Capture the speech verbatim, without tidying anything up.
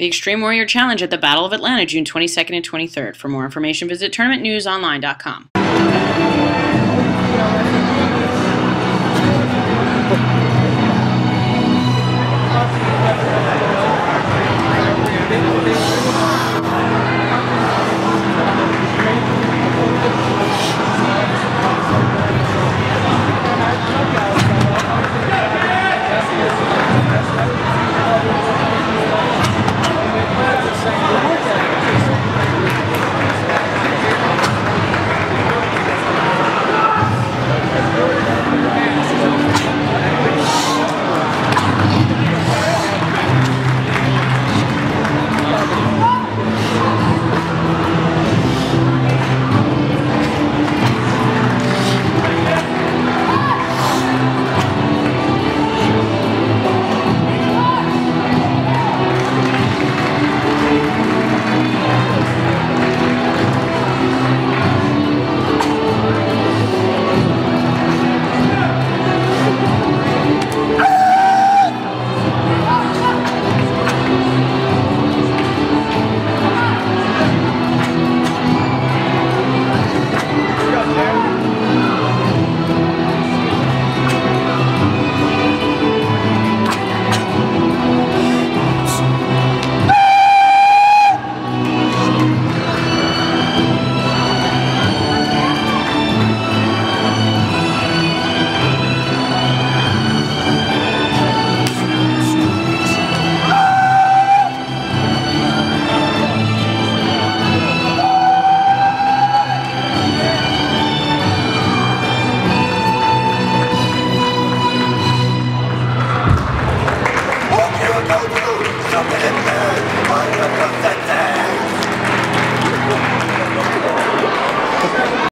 the Extreme Warrior Challenge at the Battle of Atlanta, June twenty-second and twenty-third. For more information, visit tournament news online dot com.